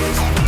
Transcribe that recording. This